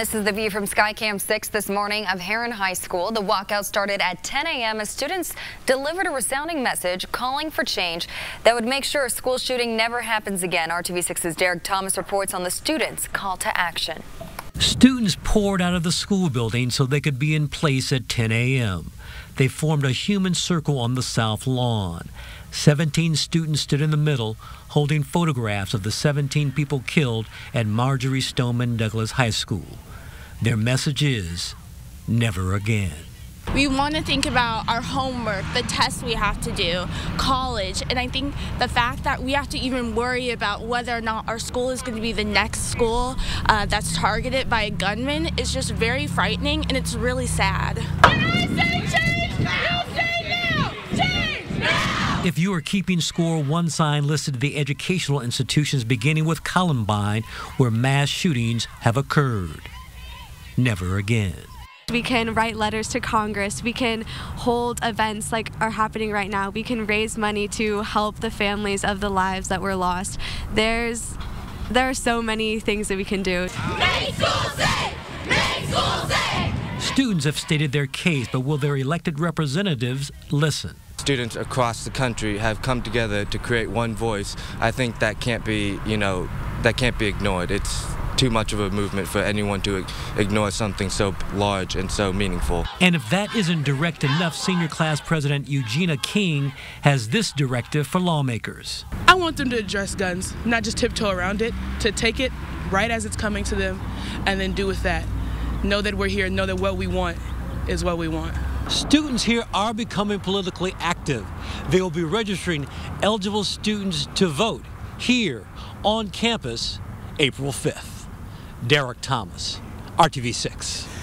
This is the view from SkyCam 6 this morning of Herron High School. The walkout started at 10 a.m. as students delivered a resounding message calling for change that would make sure a school shooting never happens again. RTV6's Derek Thomas reports on the students' call to action. Students poured out of the school building so they could be in place at 10 a.m. They formed a human circle on the south lawn. 17 students stood in the middle, holding photographs of the 17 people killed at Marjorie Stoneman Douglas High School. Their message is, never again. We want to think about our homework, the tests we have to do, college, and I think the fact that we have to even worry about whether or not our school is going to be the next school that's targeted by a gunman is just very frightening, and it's really sad. When I say change, you say now! Change now! If you are keeping score, one sign listed the educational institutions beginning with Columbine, where mass shootings have occurred. Never again. We can write letters to Congress. We can hold events like are happening right now. We can raise money to help the families of the lives that were lost. There are so many things that we can do. Make school safe! Make school safe! Students have stated their case, but will their elected representatives listen? Students across the country have come together to create one voice. I think that can't be, that can't be ignored. It's too much of a movement for anyone to ignore something so large and so meaningful. And if that isn't direct enough, senior class president Eugenia King has this directive for lawmakers. I want them to address guns, not just tiptoe around it, to take it right as it's coming to them and then do with that. Know that we're here, know that what we want is what we want. Students here are becoming politically active. They will be registering eligible students to vote here on campus April 5th. Derek Thomas, RTV6.